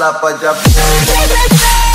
Open them up,